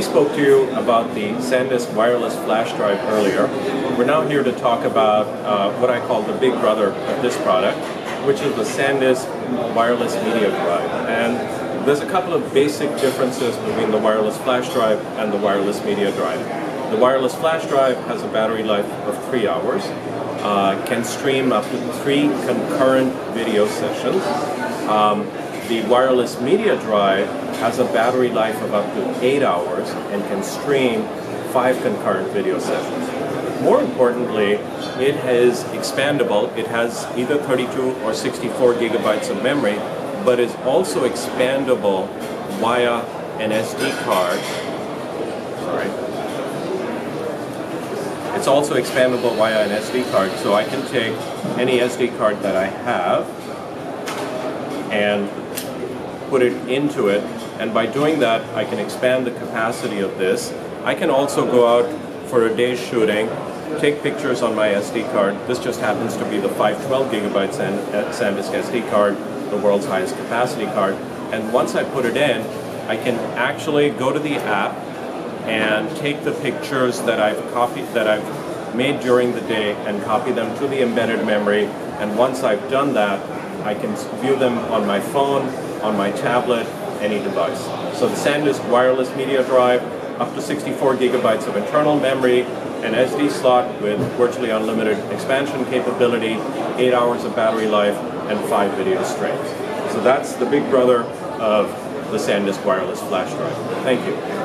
We spoke to you about the SanDisk wireless flash drive earlier. We're now here to talk about what I call the big brother of this product, which is the SanDisk wireless media drive. And there's a couple of basic differences between the wireless flash drive and the wireless media drive. The wireless flash drive has a battery life of 3 hours, can stream up to 3 concurrent video sessions. The wireless media drive has a battery life of up to 8 hours and can stream 5 concurrent video sessions. More importantly, it is expandable. It has either 32 or 64 gigabytes of memory, but is also expandable via an SD card. It's also expandable via an SD card, so I can take any SD card that I have and put it into it, and by doing that I can expand the capacity of this. I can also go out for a day's shooting, take pictures on my SD card. This just happens to be the 512 gigabyte SanDisk SD card, the world's highest capacity card, and once I put it in, I can actually go to the app and take the pictures that I've made during the day and copy them to the embedded memory, and once I've done that, I can view them on my phone, on my tablet, any device. So the SanDisk wireless media drive, up to 64 gigabytes of internal memory, an SD slot with virtually unlimited expansion capability, 8 hours of battery life, and 5 video streams. So that's the big brother of the SanDisk wireless flash drive. Thank you.